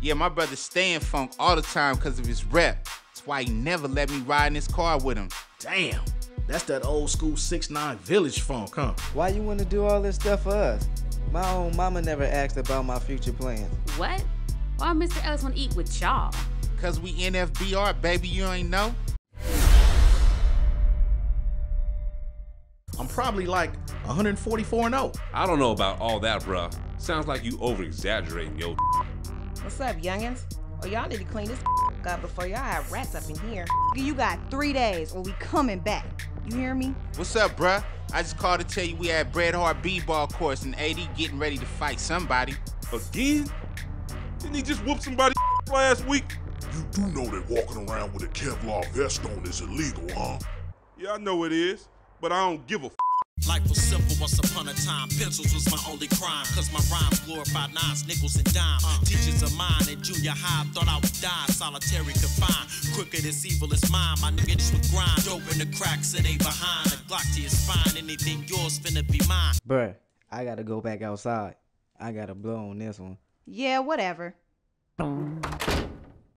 Yeah, my brother staying funk all the time because of his rep. That's why he never let me ride in his car with him. Damn, that's that old school 6ix9ine village funk, huh? Why you want to do all this stuff for us? My own mama never asked about my future plans. What? Why Mr. Ellis want to eat with y'all? Because we NFBR, baby, you ain't know? I'm probably like 144-0. I don't know about all that, bruh. Sounds like you over-exaggerating, yo. What's up, youngins? Oh, y'all need to clean this up before y'all have rats up in here. You got 3 days or we coming back. You hear me? What's up, bruh? I just called to tell you we had Bret Hart b-ball course and AD getting ready to fight somebody. Again? Didn't he just whoop somebody last week? You do know that walking around with a Kevlar vest on is illegal, huh? Yeah, I know it is, but I don't give a f. Life was simple once upon a time. Pencils was my only crime, cause my rhymes glorified nines, nickels, and dimes. Teachers of mine in junior high thought I would die, solitary confined. Quicker this evil is mine, my niggas would grind. Dope in the cracks, it ain't behind. A Glock to his spine, anything yours finna be mine. Bruh, I gotta go back outside. I gotta blow on this one. Yeah, whatever.